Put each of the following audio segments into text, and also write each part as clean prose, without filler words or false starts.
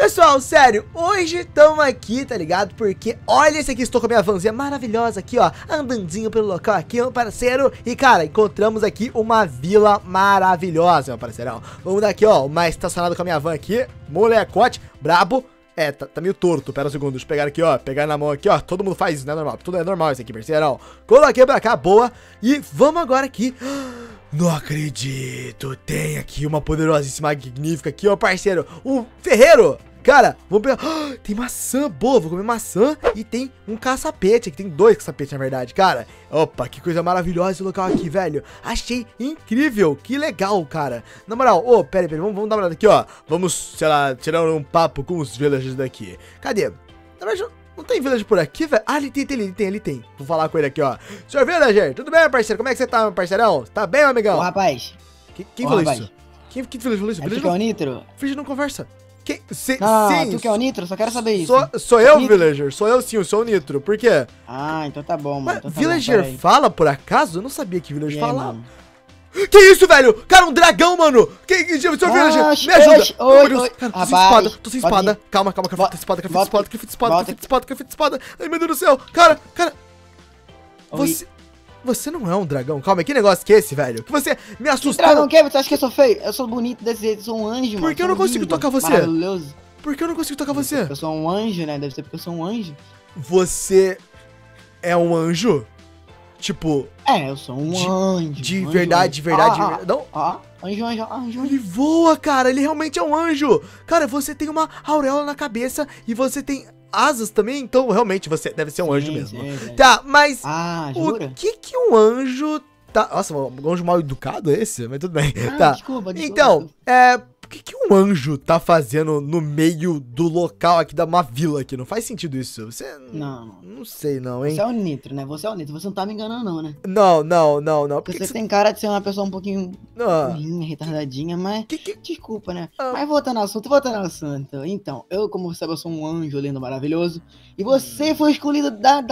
Pessoal, sério, hoje estamos aqui, tá ligado? Porque olha esse aqui, estou com a minha vanzinha maravilhosa aqui, ó, andandinho pelo local aqui, meu parceiro. E, cara, encontramos aqui uma vila maravilhosa, meu parceirão. Vamos daqui, ó, mais estacionado com a minha van aqui, molecote, brabo. É, tá meio torto, pera um segundo, deixa eu pegar aqui, ó, pegar na mão aqui, ó, todo mundo faz isso, né, normal, tudo é normal isso aqui, parceirão. Coloquei pra cá, boa, e vamos agora aqui... Não acredito, tem aqui uma poderosíssima magnífica aqui, ó, parceiro, um ferreiro. Cara, vamos pegar... Ah, tem maçã, boa, vou comer maçã. E tem um caçapete aqui, tem dois caçapetes, na verdade, cara. Opa, que coisa maravilhosa esse local aqui, velho. Achei incrível, que legal, cara. Na moral, ô, pera, vamos dar uma olhada aqui, ó. Vamos, sei lá, tirar um papo com os villagers daqui. Cadê? Na verdade... Não tem villager por aqui, velho? Ah, ele tem. Vou falar com ele aqui, ó. Senhor villager, tudo bem, parceiro? Como é que você tá, meu parceirão? Tá bem, meu amigão? Ô, rapaz. Quem falou isso? Que villager falou isso? Tu que é o Nitro? Villager não conversa. Sim, tu que é o Nitro? Só quero saber isso. Sou eu, villager. Sou eu, sim. Eu sou o Nitro. Por quê? Ah, então tá bom, mano. Mas villager fala, por acaso? Eu não sabia que villager falava. Que isso, velho? Cara, um dragão, mano. Senhor villager, me ajuda. Oi, cara, tô sem espada, tô sem espada. Calma, crafta espada. Ai, meu Deus do céu. Cara. Você não é um dragão. Calma, que negócio que é esse, velho? Que você me assustou. Que dragão que é? Você acha que eu sou feio? Eu sou bonito desse jeito, sou um anjo, mano. Por que eu não consigo tocar você? Maravilhoso. Por que eu não consigo tocar você? Eu sou um anjo, né? Deve ser porque eu sou um anjo. Você é um anjo? Tipo... É, eu sou um anjo. De verdade. Não? Anjo. Ele voa, cara. Ele realmente é um anjo. Cara, você tem uma auréola na cabeça e você tem asas também. Então, realmente, você deve ser um anjo mesmo. Sim. Tá, mas... Ah, jura? O que um anjo... Tá... Nossa, um anjo mal educado é esse? Mas tudo bem. Ah, tá. Desculpa. Então, o que um anjo tá fazendo no meio do local aqui da uma vila aqui? Não faz sentido isso. Você... Não. Não sei não, hein? Você é o Nitro, né? Você não tá me enganando não, né? Não. Porque você tem cara de ser uma pessoa um pouquinho... ruim, retardadinha, mas... Desculpa, né? Mas voltando ao assunto. Então, eu, como você sabe, eu sou um anjo lindo, maravilhoso. E você foi escolhido... Dá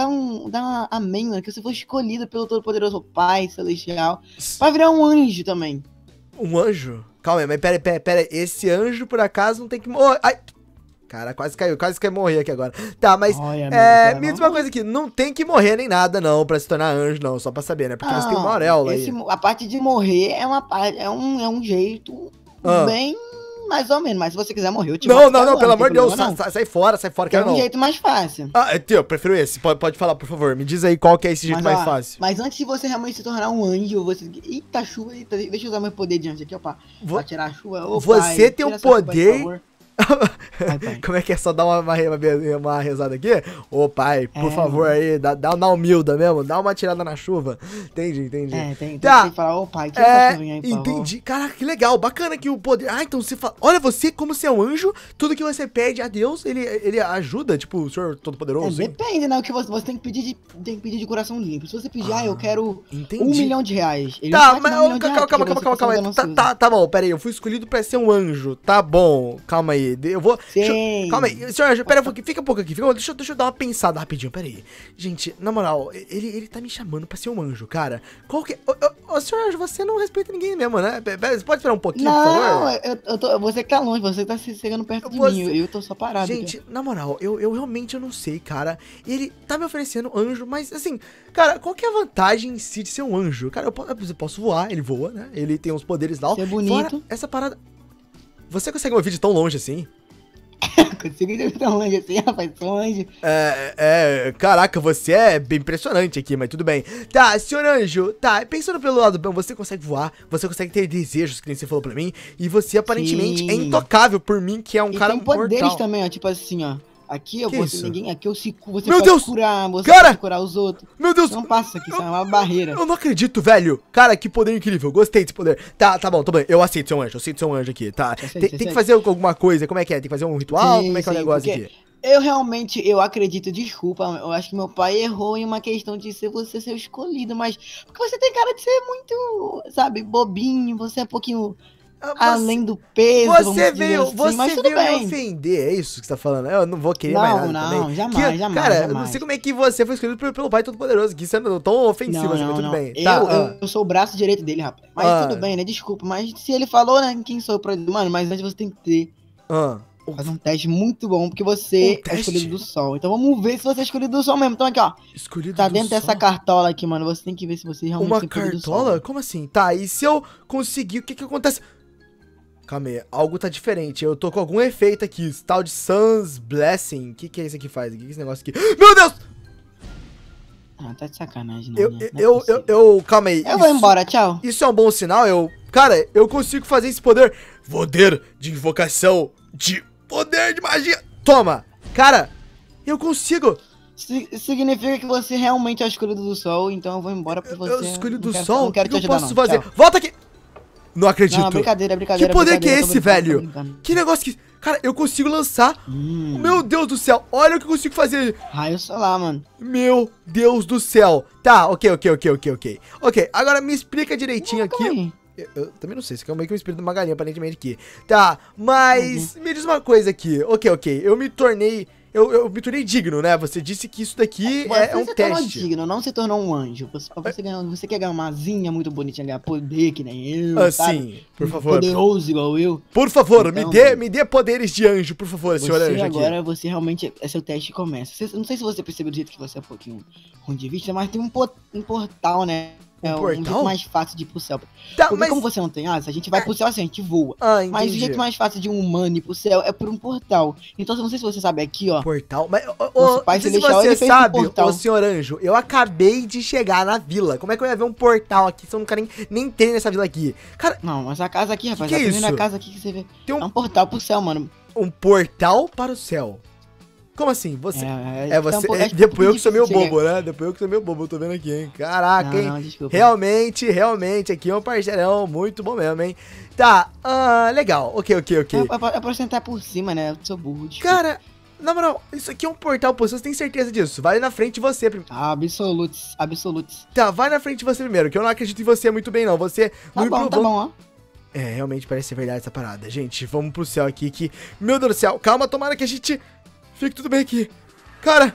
amém, né? Que você foi escolhido pelo Todo-Poderoso Pai Celestial pra virar um anjo também. Um anjo? Calma aí, mas pera, esse anjo por acaso não tem que morrer. Ai! Cara, quase caiu morrer aqui agora. Tá, mas me diz uma coisa aqui, não tem que morrer nem nada não pra se tornar anjo não, só pra saber, né? Porque eles têm uma auréola aí. A parte de morrer é uma parte, é um jeito bem mais ou menos, mas se você quiser morrer eu te mato. Não, pelo amor de Deus, sai fora, cara, não. É um jeito mais fácil. Ah, eu prefiro esse, pode falar, por favor, me diz aí qual que é esse jeito mais fácil. Mas antes de você realmente se tornar um anjo, você... Eita, chuva, eita, deixa eu usar meu poder de anjo aqui, ó, pra tirar a chuva. Opa, você aí, tem o poder... Como é que é? Só dar uma rezada aqui? Ô pai, por favor aí, dá uma humilda mesmo, dá uma tirada na chuva. Entendi. É, tem que falar, ô pai, tira essa chuvinha aí, por favor. Entendi, caraca, que legal, bacana que o poder... Ah, então você fala, olha você, como você é um anjo, tudo que você pede a Deus, ele ajuda, tipo, o Senhor Todo-Poderoso. Depende, né, o que você tem que pedir de coração limpo. Se você pedir, eu quero R$1 milhão, ele tá, mas calma, tá bom, pera aí, eu fui escolhido pra ser um anjo, tá bom, calma aí. Eu vou... Calma aí, senhor anjo, pera, fica um pouco aqui, deixa eu dar uma pensada rapidinho, pera aí. Gente, na moral, ele tá me chamando pra ser um anjo, cara. Qual que... Ô, senhor anjo, você não respeita ninguém mesmo, né? Você pode esperar um pouquinho, por favor? Não, você que tá longe, você tá chegando perto de mim, eu tô só parado. Gente, na moral, eu realmente não sei, cara. Ele tá me oferecendo anjo, mas assim, cara, qual que é a vantagem em si de ser um anjo? Cara, eu posso voar, ele voa, né? Ele tem uns poderes lá. Você é bonito. Fora essa parada... Você consegue um vídeo tão longe assim? Consigo ver tão longe assim, rapaz, tão longe. Caraca, você é bem impressionante aqui, mas tudo bem. Tá, senhor anjo, tá, pensando pelo lado bom, você consegue voar, você consegue ter desejos, que nem você falou pra mim, e você aparentemente é intocável por mim, que é um cara mortal. E tem poderes também, ó, tipo assim, ó. Aqui eu vou ser ninguém, aqui eu se curo, você pode curar, você pode curar os outros. Meu Deus! Não passa aqui, isso é uma barreira. Eu não acredito, velho. Cara, que poder incrível, gostei desse poder. Tá bom, tô bem, eu aceito ser um anjo, aqui, tá. Tem que fazer alguma coisa, como é que é? Tem que fazer um ritual, como é que é o negócio aqui? Eu acredito, desculpa, eu acho que meu pai errou em uma questão de você ser escolhido, mas porque você tem cara de ser muito, sabe, bobinho, você é um pouquinho... Além do peso, você veio me ofender, é isso que você tá falando? Eu não vou querer mais nada. Não, jamais. Cara, eu não sei como é que você foi escolhido pelo Pai Todo-Poderoso, que isso é tão ofensivo, mas tudo bem. Eu sou o braço direito dele, rapaz. Mas tudo bem, né? Desculpa, mas se ele falou, né? Quem sou eu pra... Mano, mas antes você tem que ter Faz um teste muito bom, porque você é escolhido do sol. Então vamos ver se você é escolhido do sol mesmo. Então aqui, ó. Escolhido tá dentro dessa cartola aqui, mano. Você tem que ver se você realmente é escolhido do sol. Uma cartola? Como assim? Tá, e se eu conseguir, o que que acontece? Calma aí, algo tá diferente. Eu tô com algum efeito aqui. Tal de Sun's Blessing. O que que é isso aqui faz? O que que é esse negócio aqui? Meu Deus! Ah, tá de sacanagem, não, né? Eu calma aí. Eu vou embora, tchau. Isso é um bom sinal, eu... Cara, eu consigo fazer esse poder. Poder de invocação de... Poder de magia. Toma. Cara, eu consigo. Significa que você realmente é escolhido do sol, então eu vou embora pra você. Eu escolhido do sol? Não quero te ajudar, não. Eu posso fazer. Tchau. Volta aqui. Não acredito. Não, brincadeira, brincadeira. Que poder que é esse, velho? Que negócio que... Cara, eu consigo lançar... Meu Deus do céu. Olha o que eu consigo fazer. Raio solar, mano. Meu Deus do céu. Tá, ok. Ok, agora me explica direitinho aqui. Eu também não sei, isso aqui é meio que um espírito de uma galinha, aparentemente, aqui. Tá, mas... Me diz uma coisa aqui. Ok. Eu me tornei... Eu me tornei digno, né? Você disse que isso daqui é um teste. Você se tornou digno, não se tornou um anjo. Você quer ganhar uma asinha muito bonitinha, ganhar poder que nem eu, assim, por favor. Poderoso igual eu. Por favor, então, me dê poderes de anjo, por favor, senhor anjo aqui. Agora você realmente, seu teste começa. Não sei se você percebeu do jeito que você é um pouquinho ruim de vista, mas tem um portal, né? É um jeito mais fácil de ir pro céu. Tá, porque mas... como você não tem asa, a gente vai pro céu assim, a gente voa. Ah, mas o jeito mais fácil de um humano ir pro céu é por um portal. Então, não sei se você sabe aqui, ó. Portal? Mas, você sabe, ô senhor anjo, eu acabei de chegar na vila. Como é que eu ia ver um portal aqui se eu nunca nem tenho nessa vila aqui? Cara... Não, essa casa aqui, rapaz, a primeira casa aqui que você vê. Tem um... É um portal pro céu, mano. Um portal para o céu. Como assim? Você... Depois eu que sou meio bobo, né? Eu tô vendo aqui, hein? Caraca, hein? Não, realmente, aqui é um parceirão muito bom mesmo, hein? Tá, legal. Ok. É pra sentar por cima, né? Eu sou burro. Desculpa. Cara, na moral, isso aqui é um portal, pô. Você tem certeza disso? Vai na frente de você primeiro. Absolutes. Tá, vai na frente de você primeiro, que eu não acredito em você muito bem, não. Você... Tá bom, ó. É, realmente parece ser verdade essa parada. Gente, vamos pro céu aqui, que... Meu Deus do céu, calma, tomara que a gente... Fique tudo bem aqui. Cara.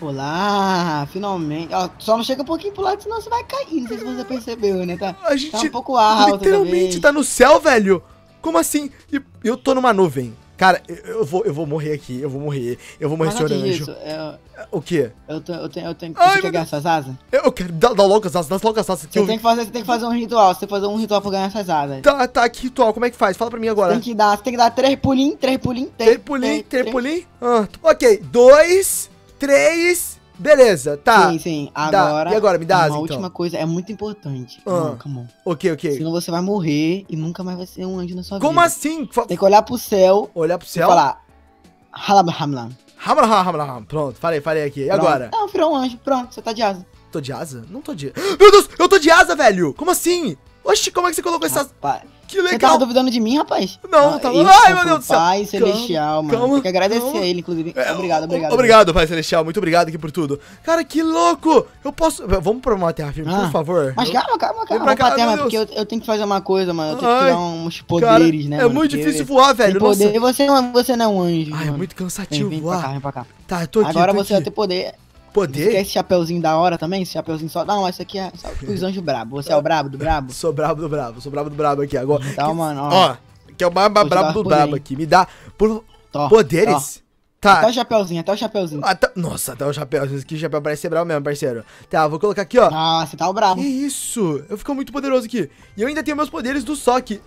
Olá, finalmente. Ó, só não chega um pouquinho pro lado, senão você vai cair. Não sei se você percebeu, né? A gente tá um pouco alto. Literalmente tá no céu, velho. Como assim? Eu tô numa nuvem. Cara, eu vou morrer aqui. Eu vou morrer, senhor anjo. O quê? Eu tenho que... Você quer ganhar suas asas? Eu quero. Dá logo as asas, Você tem que fazer um ritual. Você tem que fazer um ritual pra ganhar essas asas. Tá, que ritual? Como é que faz? Fala pra mim agora. Você tem que dar três pulinhos. Ok, 2, 3... Beleza, tá. Sim, agora... E agora, me dá asa, então. A última coisa é muito importante. Calma. Ok. Senão você vai morrer e nunca mais vai ser um anjo na sua vida. Como assim? Tem que olhar pro céu. E falar... Hamlam. Pronto, falei aqui. E agora? Não, virou um anjo. Pronto, você tá de asa. Tô de asa? Não tô de... Meu Deus, eu tô de asa, velho! Como assim? Oxi, como é que você colocou essas... Que legal. Você tava duvidando de mim, rapaz? Não, tava... Ai, meu Deus do céu. Pai Celestial, mano. Tem que agradecer a ele, inclusive. Obrigado. Obrigado, Pai Celestial. Muito obrigado aqui por tudo. Cara, que louco. Eu posso... Vamos pra uma terra firme, por favor. Mas calma. Vamos pra terra, porque eu tenho que fazer uma coisa, mano. Eu tenho que tirar uns poderes, cara, né? É muito difícil voar, velho. E você não é um anjo. Ai, é muito cansativo voar. Vem pra cá. Tá, eu tô aqui. Agora você vai ter poder... Você quer esse chapeuzinho da hora também? Esse chapeuzinho só... Não, esse aqui é só os anjos brabo. Você é o brabo do brabo? Sou brabo do brabo aqui agora. Então, mano, ó. Que é o mais brabo do brabo aqui. Me dá poderes? Tá. Até o chapeuzinho. Nossa, até o chapeuzinho. Que chapéu parece ser brabo mesmo, parceiro. Tá, vou colocar aqui, ó. Ah, você tá o brabo. Que isso? Eu fico muito poderoso aqui. E eu ainda tenho meus poderes do soque.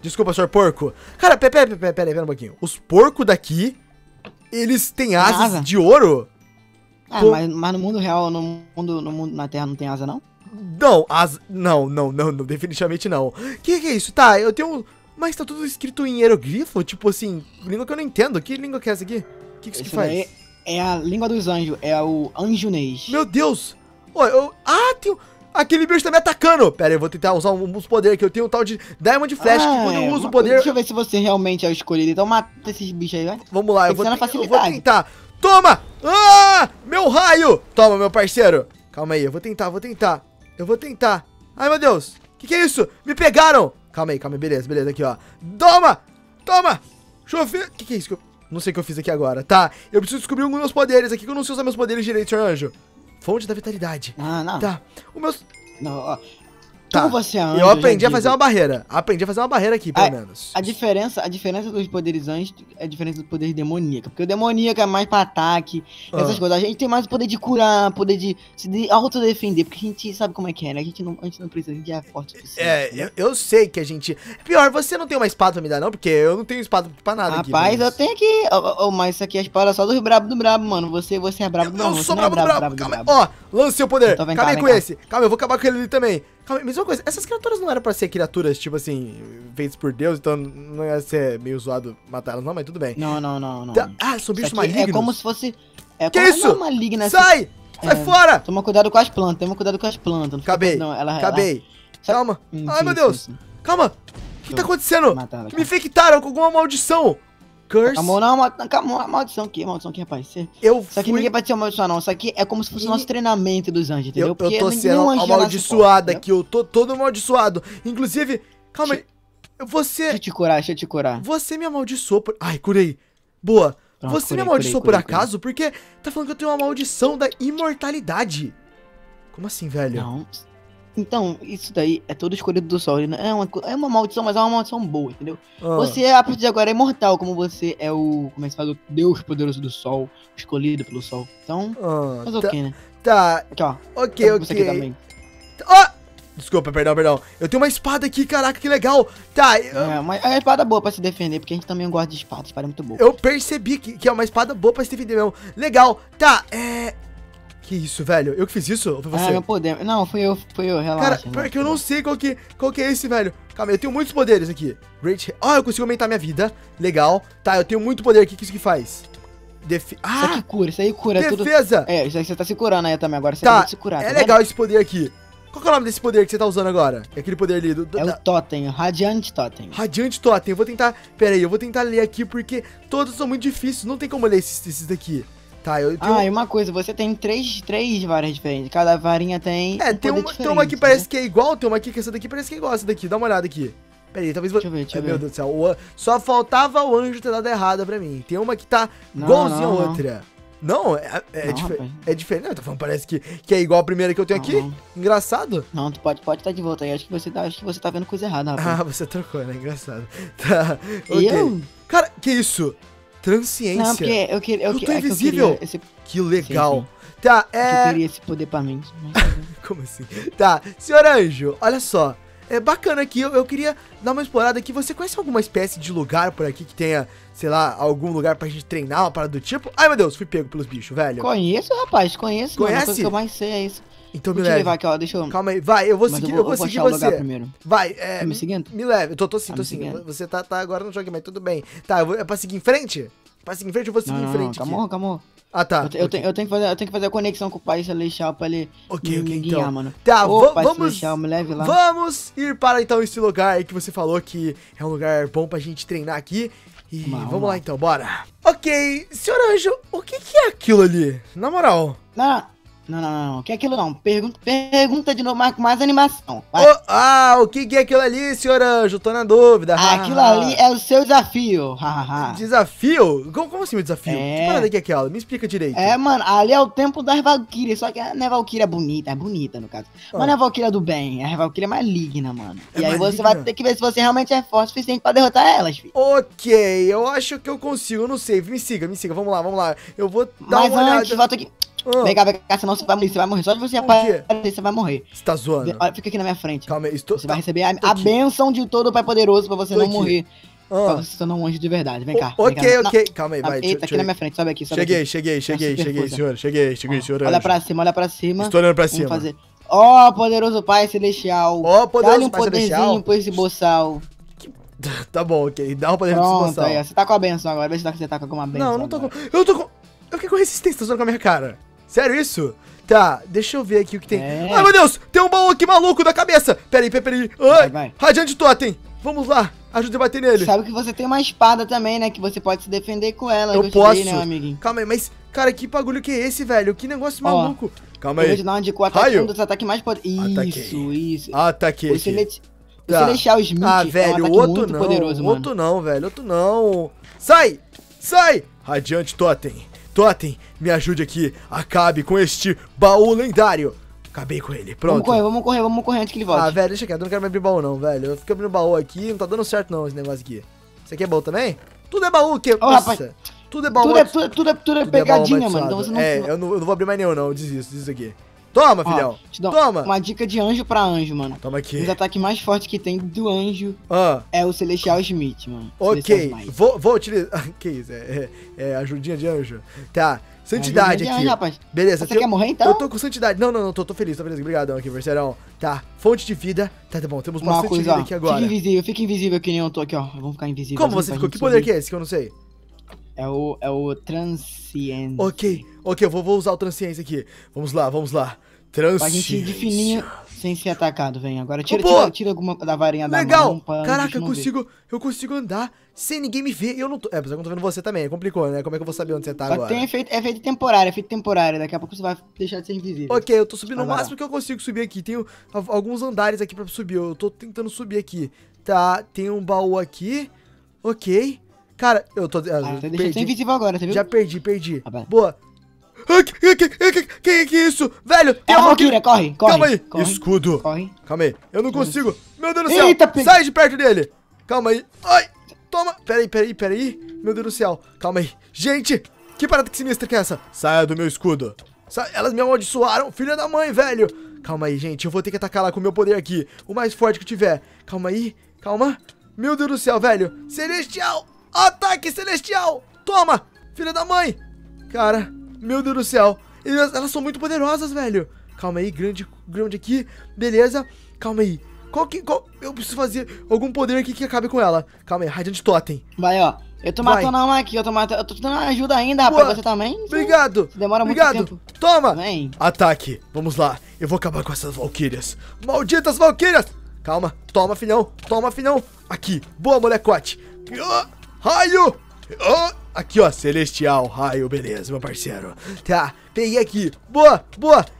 Desculpa, senhor porco. Cara, pera um pouquinho. Os porcos daqui, eles têm asas de ouro? Ah, mas no mundo real, na Terra não tem asa, não? Não, definitivamente não. Que é isso? Tá, eu tenho... Mas tá tudo escrito em hieroglifo, tipo assim, língua que eu não entendo. Que língua que é essa aqui? Que isso que faz? É a língua dos anjos, é o anjunês. Meu Deus! Tem... Aquele bicho tá me atacando. Pera aí, eu vou tentar usar uns poderes aqui. Eu tenho um tal de Diamond Flash que quando eu uso o poder... Deixa eu ver se você realmente é o escolhido. Então mata esses bichos aí, vai. Vamos lá, eu vou tentar... Toma! Ah! Meu raio! Toma, meu parceiro. Calma aí, eu vou tentar. Ai, meu Deus. Que é isso? Me pegaram. Calma aí. Beleza. Aqui, ó. Toma! Chover. Que é isso? Não sei o que eu fiz aqui agora. Tá, eu preciso descobrir alguns meus poderes aqui, que eu não sei usar meus poderes direito, senhor anjo. Fonte da vitalidade. Tá. O meu... Não, ó. tá. Você anda, eu aprendi a fazer uma barreira. Aprendi a fazer uma barreira aqui, pelo menos. A diferença dos poderes anjos é a diferença do poder demoníaco. Porque o demoníaco é mais pra ataque, essas coisas. A gente tem mais o poder de curar, poder de se autodefender. Porque a gente sabe como é que é, né? A gente não precisa, a gente é forte. Eu sei que a gente... Pior, você não tem uma espada pra me dar, não? Porque eu não tenho espada pra nada aqui. Rapaz, eu tenho aqui. Mas isso aqui é a espada só dos brabo do brabo, mano. Você é brabo do brabo. Eu não sou brabo do brabo. Calma, ó. Lancei o poder. Calma aí com esse. Calma, eu vou acabar com ele ali também. Calma, mesma coisa, essas criaturas não eram pra ser criaturas, tipo assim, feitas por Deus, então não ia ser meio zoado matar elas, não, mas tudo bem. Não. Ah, são bichos malignos. É como se fosse... É que isso? Não é maligna, sai! Sai fora! Toma cuidado com as plantas. Acabei, acabei. Calma. Ai, meu Deus. Calma. O que tá acontecendo? Me infectaram com alguma maldição. Curse. Calma, maldição aqui, rapaz. Isso aqui ninguém vai te amaldiçoar, não. Isso aqui é como se fosse o nosso treinamento dos anjos, entendeu? Eu tô sendo amaldiçoado aqui, eu tô todo amaldiçoado. Inclusive, calma aí. Você... Deixa eu te curar. Você me amaldiçoou por... Ai, curei. Boa. Pronto, você me amaldiçoou por acaso? Porque tá falando que eu tenho uma maldição da imortalidade. Como assim, velho? Não... Então, isso daí é todo escolhido do sol, né? É uma maldição, mas é uma maldição boa, entendeu? Você, a partir de agora, é imortal, como você é o... Como é que se fala? O Deus poderoso do sol, escolhido pelo sol. Então, mas ok, né? Tá. Aqui, ó. Ok. Desculpa, perdão. Eu tenho uma espada aqui, caraca, que legal. Tá, mas é uma espada boa pra se defender, porque a gente também gosta de espada. Espada é muito boa. Eu percebi que é uma espada boa pra se defender mesmo. Legal. Tá, Que isso, velho? Eu que fiz isso? Ou foi você? Meu poder. Não, fui eu, relaxa. Cara, porque eu não sei qual que é esse, velho. Calma, eu tenho muitos poderes aqui. Great... Ah, eu consigo aumentar minha vida. Legal. Tá, eu tenho muito poder aqui. O que isso que faz? Isso aqui cura, isso aí cura. Defesa! Tudo... É, isso aí você tá se curando aí também agora. Você tá se curando. É legal esse poder aqui. Qual que é o nome desse poder que você tá usando agora? É aquele poder ali do... É o Totem, Radiante Totem. Radiante Totem. Eu vou tentar... Pera aí, eu vou tentar ler aqui porque todos são muito difíceis. Não tem como ler esses daqui. Tá, eu tenho... Ah, e uma coisa, você tem três varas diferentes. Cada varinha tem. Tem uma que parece que é igual, tem uma aqui que essa daqui parece que é igual essa daqui. Dá uma olhada aqui. Pera aí, talvez... Deixa eu ver. Meu Deus do céu, só faltava o anjo ter dado errada pra mim. Tem uma que tá igualzinha a outra. Não, é diferente. Não, eu tô falando, parece que é igual a primeira que eu tenho aqui. Engraçado. Não, tu pode estar de volta aí. Acho que você tá vendo coisa errada, rapaz. Ah, você trocou, né? Engraçado. Tá. Okay. Cara, que isso? Transciência. Não, porque eu tô invisível. Que legal. Sim. Tá, Eu queria esse poder pra mim. Como assim? Tá, senhor anjo, olha só. É bacana aqui, eu queria dar uma explorada aqui. Você conhece alguma espécie de lugar por aqui que tenha, sei lá, algum lugar pra gente treinar, uma parada do tipo? Ai, meu Deus, fui pego pelos bichos, velho. Conheço, rapaz, conheço. Conhece? Mano, a coisa que eu mais sei é isso. Então me leva. Calma aí, vai, eu vou seguir você. Vai, tá me seguindo? Me leva, eu tô seguindo. Você tá agora no jogo, mas tudo bem. Tá, é pra seguir em frente? Pra seguir em frente, eu vou seguir em frente. Calma. Ah, tá. Eu tenho que fazer a conexão com o Pai Celestial pra ele me guiar, então. Mano. Tá, vamos ir para, então, esse lugar que você falou que é um lugar bom pra gente treinar aqui. E vamos lá, então, bora. Ok, senhor anjo, o que é aquilo ali? Na moral. Não. O que é aquilo não? Pergunta de novo, mas com mais animação. O que é aquilo ali, senhor anjo? Tô na dúvida. Aquilo ali é o seu desafio. Desafio? Como assim meu desafio? Que parada que é aquela? Me explica direito. Mano, ali é o tempo das Valkyrias. Só que não é Valkyria bonita, é bonita no caso. Mas não é Valkyria do bem, é Valkyria maligna, mano. E aí você vai ter que ver se você realmente é forte o suficiente pra derrotar elas, filho. Ok, eu acho que eu consigo, eu não sei. Me siga, vamos lá. Eu vou dar uma olhada. Mas antes, volta aqui. Vem cá, senão você vai morrer. Só de você aparecer, você vai morrer. Você tá zoando? Olha, fica aqui na minha frente. Calma aí, Você vai receber a bênção de todo o Pai Poderoso pra você não morrer. Pra você se tornar um anjo de verdade. Vem cá. Ok. Calma aí, vai. Eita, aqui na minha frente, sobe aqui. Cheguei, senhor. Olha pra cima. Estou olhando pra cima. Vamos fazer. Ó, poderoso Pai Celestial. Dá-lhe um poderzinho pra esse boçal. Tá bom, ok. Dá um poderzinho pra esse boçal. Você tá com a bênção agora. Vê se você tá com alguma bênção. Não, não tô com. Eu fiquei com resistência, tá zoando com a minha cara. Sério isso? Tá, deixa eu ver aqui o que tem. Ai, meu Deus, tem um baú aqui maluco na cabeça. Peraí. Ai, Radiante Totem. Vamos lá, ajuda a bater nele. Sabe que você tem uma espada também, né? Que você pode se defender com ela. Eu posso. Né, amiguinho? Calma aí, mas, cara, que bagulho que é esse, velho? Que negócio maluco. Calma aí. Eu vou te dar uma de 4 raio. Segundos, ataque mais poderoso. Isso. Ataquei. Você deixar o Smith. Velho, outro não, velho. Sai! Radiante Totem. Totem, me ajude aqui, acabe com este baú lendário. Acabei com ele, pronto. Vamos correr antes que ele volte. Ah, velho, deixa aqui, eu não quero mais abrir baú não, velho. Eu fico abrindo baú aqui, não tá dando certo não esse negócio aqui. Isso aqui é baú também? Tudo é baú, o quê? Nossa, rapaz, tudo é baú. Tudo é pegadinha, mano. Então você não... É, eu não vou abrir mais nenhum não, eu desisto aqui. Toma, filhão, toma. Uma dica de anjo pra anjo, mano. Toma aqui. Um dos ataques mais fortes que tem do anjo é o Celestial Smith, mano. Ok, vou utilizar... Que isso, é ajudinha de anjo. Tá, santidade aqui. Anjo, rapaz. Beleza. Você quer morrer, então? Eu tô com santidade. Não, tô feliz, tô feliz. Obrigadão aqui, parceirão. Tá, fonte de vida. Tá bom, temos uma fonte de vida aqui agora. Fica invisível que nem eu tô aqui, ó. Vamos ficar invisível. Como você ficou? Que poder que é esse que eu não sei? É o Transciência. Ok, eu vou usar o Transciência aqui. Vamos lá. Transciência. Pra gente ir de fininho, sem ser atacado, vem. Agora tira alguma da varinha da mão. Legal. Caraca, eu consigo andar sem ninguém me ver. Eu não tô... É, mas eu não tô vendo você também. Complicou, né? Como é que eu vou saber onde você tá agora? Tem efeito temporário. Daqui a pouco você vai deixar de ser invisível. Ok, eu tô subindo o máximo que eu consigo subir aqui. Tenho alguns andares aqui pra subir. Eu tô tentando subir aqui. Tá, tem um baú aqui. Ok. Cara, eu tô... Deixa eu invisível agora, você viu? Já perdi. Boa. Que isso? Velho, tem uma Valkyria, corre. Calma aí. Corre, escudo. Corre. Calma aí. Eu não consigo. Meu Deus do céu. Eita, sai de perto dele. Calma aí. Ai, toma. Peraí. Meu Deus do céu. Calma aí. Gente, que parada que sinistra que é essa? Saia do meu escudo. Elas me amaldiçoaram. Filha da mãe, velho. Calma aí, gente. Eu vou ter que atacar lá com o meu poder aqui. O mais forte que eu tiver. Calma aí. Calma. Meu Deus do céu, velho. Celestial. Ataque celestial! Toma! Filha da mãe! Cara, meu Deus do céu! Elas são muito poderosas, velho! Calma aí, grande aqui. Beleza. Calma aí. Qual eu preciso fazer algum poder aqui que acabe com ela. Calma aí, radiante totem. Vai, ó. Eu tô matando uma aqui, eu tô dando ajuda ainda, rapaz. Boa. Você também? Obrigado. Demora muito tempo. Toma! Vem. Ataque. Vamos lá. Eu vou acabar com essas valquírias. Malditas valquírias! Calma. Toma, filhão. Aqui. Boa, molecote. Raio! Oh, aqui, ó, celestial, raio, beleza, meu parceiro. Tá, peguei aqui. Boa.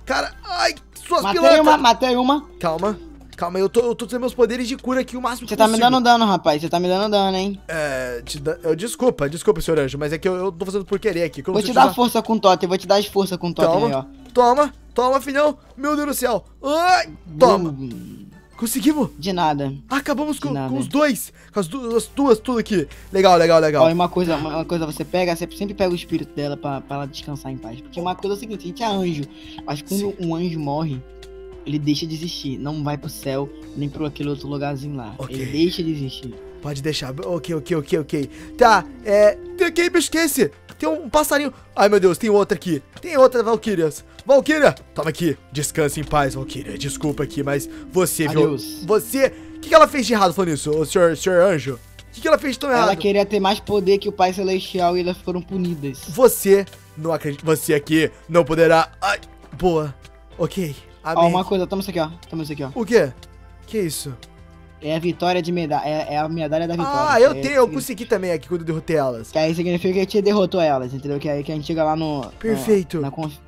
Cara, ai, suas pilantras. Matei uma. Calma, eu tô tendo meus poderes de cura aqui o máximo que eu consigo. Você tá me dando dano, rapaz, você tá me dando dano, hein? É, desculpa, senhor anjo, mas é que eu tô fazendo por querer aqui. Vou te dar força com o totem, vou te dar força com o totem aí, ó. Toma, filhão, meu Deus do céu. Ai, toma. Conseguimos? De nada. Acabamos com os dois. Com as duas, tudo aqui. Legal. Olha, uma coisa você sempre pega o espírito dela pra ela descansar em paz. Porque uma coisa é o seguinte, a gente é anjo. Mas quando um anjo morre, ele deixa de existir. Não vai pro céu, nem pro aquele outro lugarzinho lá. Okay. Ele deixa de existir. Pode deixar. Ok. Tá, esquece. Tem um passarinho. Ai, meu Deus, tem outra aqui. Tem outra, Valkyrias. Valkyria, toma aqui. Descanse em paz, Valkyria. Desculpa aqui, mas você, adeus. Viu? Você... O que ela fez de errado falando isso, o senhor anjo? O que ela fez de tão errado? Ela queria ter mais poder que o Pai Celestial e elas foram punidas. Você não acredita. Você aqui não poderá... Ai, boa. Ok. Amém. Ó, uma coisa. Toma isso aqui, ó. O quê? Que isso? É a vitória de medalha, é a medalha da vitória. Ah, eu consegui também aqui quando eu derrotei elas. Que aí significa que a gente derrotou elas, entendeu? Que aí que a gente chega lá no... Perfeito.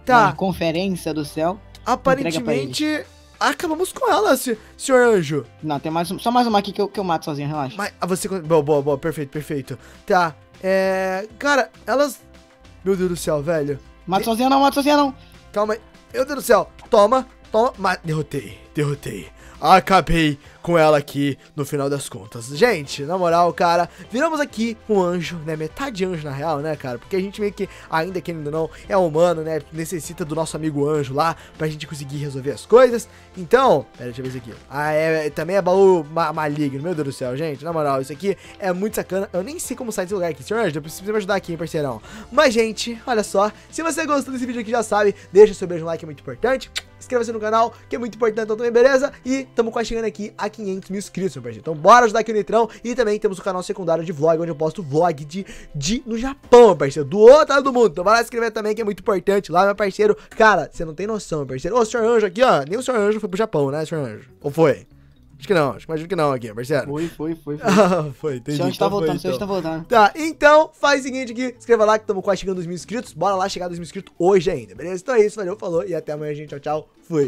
Na conferência do céu. Aparentemente, acabamos com elas, senhor anjo. Não, tem só mais uma aqui que eu mato sozinho, relaxa. Mas você... Boa, perfeito. Tá, cara, elas... Meu Deus do céu, velho. Mato sozinho não. Calma aí. Meu Deus do céu. Toma. Mas derrotei. Acabei com ela aqui no final das contas. Gente, na moral, cara, viramos aqui um anjo, né? Metade anjo, na real, né, cara? Porque a gente meio que, ainda que ainda não é humano, né? Necessita do nosso amigo anjo lá pra gente conseguir resolver as coisas. Então, pera, deixa eu ver isso aqui. Ah, também é baú maligno, meu Deus do céu, gente. Na moral, isso aqui é muito sacana. Eu nem sei como sair desse lugar aqui, senhor anjo. Eu preciso me ajudar aqui, hein, parceirão. Mas, gente, olha só. Se você gostou desse vídeo aqui, já sabe, deixa seu beijo no like, é muito importante. Inscreva-se no canal, que é muito importante também, beleza? E tamo quase chegando aqui a 500 mil inscritos, meu parceiro. Então bora ajudar aqui o Nitrão. E também temos o canal secundário de vlog, onde eu posto vlog no Japão, meu parceiro. Do outro lado do mundo. Então vai lá se inscrever também, que é muito importante lá, meu parceiro. Cara, você não tem noção, meu parceiro. Ô, senhor anjo aqui, ó. Nem o senhor anjo foi pro Japão, né, senhor anjo? Ou foi? Acho que não, imagino que não aqui, parceiro. Foi. Foi, entendi. O senhor tá voltando, então. Tá, então faz o seguinte aqui, inscreva lá que estamos quase chegando aos 1000 inscritos. Bora lá chegar aos 1000 inscritos hoje ainda, beleza? Então é isso, valeu, falou e até amanhã, gente. Tchau, fui.